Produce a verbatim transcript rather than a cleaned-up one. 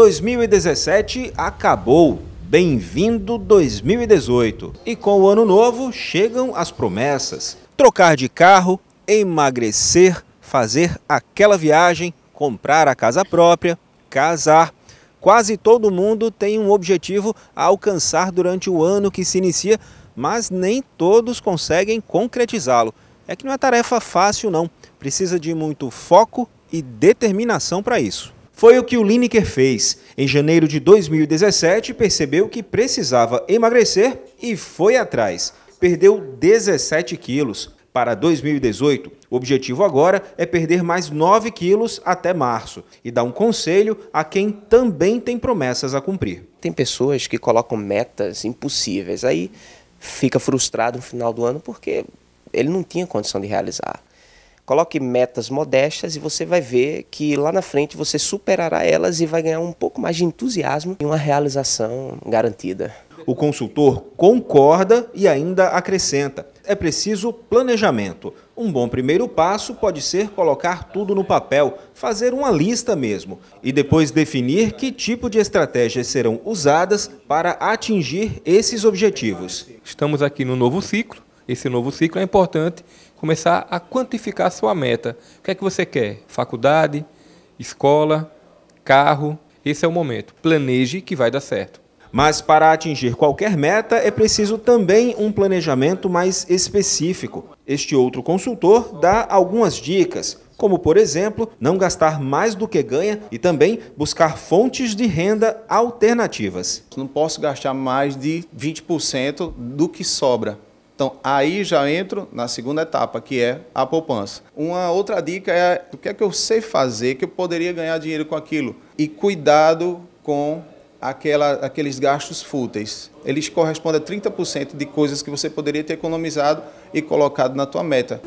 dois mil e dezessete acabou. Bem-vindo dois mil e dezoito. E com o ano novo chegam as promessas. Trocar de carro, emagrecer, fazer aquela viagem, comprar a casa própria, casar. Quase todo mundo tem um objetivo a alcançar durante o ano que se inicia, mas nem todos conseguem concretizá-lo. É que não é tarefa fácil não, precisa de muito foco e determinação para isso. Foi o que o Lineker fez. Em janeiro de dois mil e dezessete, percebeu que precisava emagrecer e foi atrás. Perdeu dezessete quilos. Para dois mil e dezoito, o objetivo agora é perder mais nove quilos até março e dar um conselho a quem também tem promessas a cumprir. Tem pessoas que colocam metas impossíveis, aí fica frustrado no final do ano porque ele não tinha condição de realizar. Coloque metas modestas e você vai ver que lá na frente você superará elas e vai ganhar um pouco mais de entusiasmo e uma realização garantida. O consultor concorda e ainda acrescenta: é preciso planejamento. Um bom primeiro passo pode ser colocar tudo no papel, fazer uma lista mesmo, e depois definir que tipo de estratégias serão usadas para atingir esses objetivos. Estamos aqui no novo ciclo. Esse novo ciclo é importante começar a quantificar a sua meta. O que é que você quer? Faculdade, escola, carro. Esse é o momento. Planeje que vai dar certo. Mas para atingir qualquer meta é preciso também um planejamento mais específico. Este outro consultor dá algumas dicas, como por exemplo, não gastar mais do que ganha e também buscar fontes de renda alternativas. Não posso gastar mais de vinte por cento do que sobra. Então, aí já entro na segunda etapa, que é a poupança. Uma outra dica é o que é que eu sei fazer, que eu poderia ganhar dinheiro com aquilo. E cuidado com aquela, aqueles gastos fúteis. Eles correspondem a trinta por cento de coisas que você poderia ter economizado e colocado na tua meta.